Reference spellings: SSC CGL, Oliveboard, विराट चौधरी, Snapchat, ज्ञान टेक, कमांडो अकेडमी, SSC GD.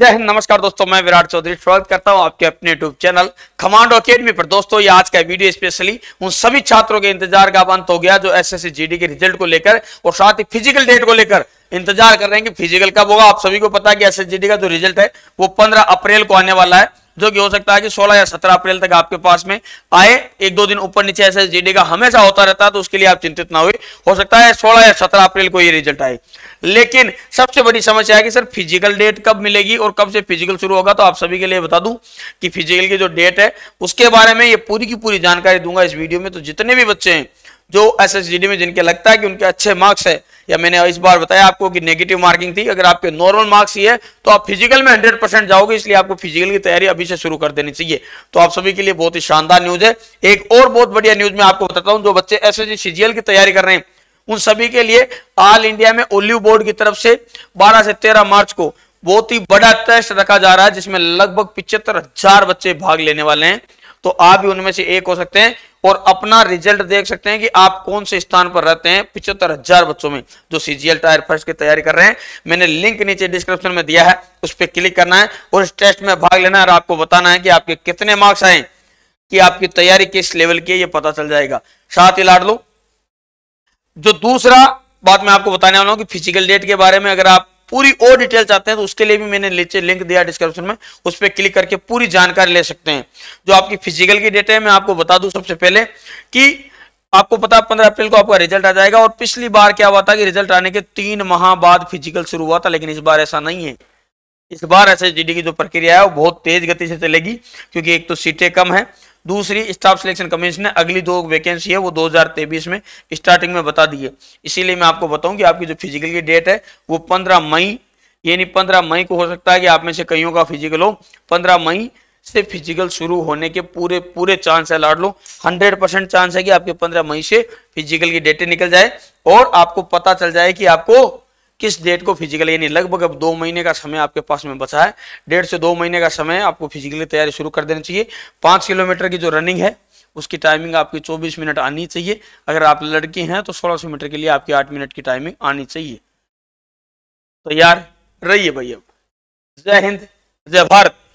जय हिंद। नमस्कार दोस्तों, मैं विराट चौधरी स्वागत करता हूं आपके अपने यूट्यूब चैनल कमांडो अकेडमी पर। दोस्तों ये आज का वीडियो स्पेशली उन सभी छात्रों के इंतजार का अंत हो गया जो एसएससी जीडी के रिजल्ट को लेकर और साथ ही फिजिकल डेट को लेकर इंतजार कर रहे हैं कि फिजिकल कब होगा। आप सभी को पता है कि एसएससी जीडी का जो रिजल्ट है वो 15 अप्रैल को आने वाला है, जो कि हो सकता है कि 16 या 17 अप्रैल तक आपके पास में आए। एक दो दिन ऊपर नीचे एसएससी जीडी का हमेशा होता रहता है, तो उसके लिए आप चिंतित ना हुए। हो सकता है 16 या 17 अप्रैल को ये रिजल्ट आए, लेकिन सबसे बड़ी समस्या है कि सर फिजिकल डेट कब मिलेगी और कब से फिजिकल शुरू होगा। तो आप सभी के लिए बता दूं कि फिजिकल की जो डेट है उसके बारे में ये पूरी की पूरी जानकारी दूंगा इस वीडियो में। तो जितने भी बच्चे हैं जो एसएससी जीडी में जिनके लगता है कि उनके अच्छे मार्क्स है, या मैंने इस बार बताया आपको कि नेगेटिव मार्किंग थी, अगर आपके नॉर्मल मार्क्स ही है तो आप फिजिकल में 100% जाओगे, इसलिए आपको फिजिकल की तैयारी अभी से शुरू कर देनी चाहिए। तो आप सभी के लिए बहुत ही शानदार न्यूज है। एक और बहुत बढ़िया न्यूज मैं आपको बताता हूँ, जो बच्चे एसएससी सीजीएल की तैयारी कर रहे हैं उन सभी के लिए ऑल इंडिया में ओलिव बोर्ड की तरफ से 12 से 13 मार्च को बहुत ही बड़ा टेस्ट रखा जा रहा है, जिसमें लगभग 75,000 बच्चे भाग लेने वाले हैं। तो आप भी उनमें से एक हो सकते हैं और अपना रिजल्ट देख सकते हैं कि आप कौन से स्थान पर रहते हैं 75,000 बच्चों में जो सीजीएल टायर फर्स्ट की तैयारी कर रहे हैं। मैंने लिंक नीचे डिस्क्रिप्शन में दिया है, उस पर क्लिक करना है और इस टेस्ट में भाग लेना है और आपको बताना है कि आपके कितने मार्क्स आए, कि आपकी तैयारी किस लेवल की है, ये पता चल जाएगा। साथ ही लाड लो जो दूसरा बात मैं आपको बताने वाला हूँ कि फिजिकल डेट के बारे में अगर आप पूरी और डिटेल चाहते हैं तो उसके लिए भी मैंने नीचे लिंक दिया डिस्क्रिप्शन में, उस पर क्लिक करके पूरी जानकारी ले सकते हैं। जो आपकी फिजिकल की डेट है मैं आपको बता दूं सबसे पहले कि आपको पता है 15 अप्रैल को आपका रिजल्ट आ जाएगा। और पिछली बार क्या हुआ था कि रिजल्ट आने के 3 माह बाद फिजिकल शुरू हुआ था, लेकिन इस बार ऐसा नहीं है। इस बार एसएसजीडी की जो प्रक्रिया है वो बहुत तेज गति से चलेगी, क्योंकि एक तो सीटें कम है, दूसरी स्टाफ सिलेक्शन कमीशन ने अगली 2 वैकेंसी है वो 2023 में स्टार्टिंग में बता दी है। इसीलिए मैं आपको बताऊं कि आपकी जो फिजिकल की डेट है वो 15 मई, यानी 15 मई को हो सकता है कि आप में से कईयों का फिजिकल हो। 15 मई से फिजिकल शुरू होने के पूरे चांस है, लाड लो 100% चांस है कि आपके 15 मई से फिजिकल की डेटें निकल जाए और आपको पता चल जाए कि आपको किस डेट को फिजिकल, यानी लगभग अब 2 महीने का समय आपके पास में बचा है। 1.5 से 2 महीने का समय आपको फिजिकल की तैयारी शुरू कर देनी चाहिए। 5 किलोमीटर की जो रनिंग है उसकी टाइमिंग आपकी 24 मिनट आनी चाहिए। अगर आप लड़की हैं तो 1600 मीटर के लिए आपकी 8 मिनट की टाइमिंग आनी चाहिए। तो यार रहिए भाई, अब जय हिंद जय भारत।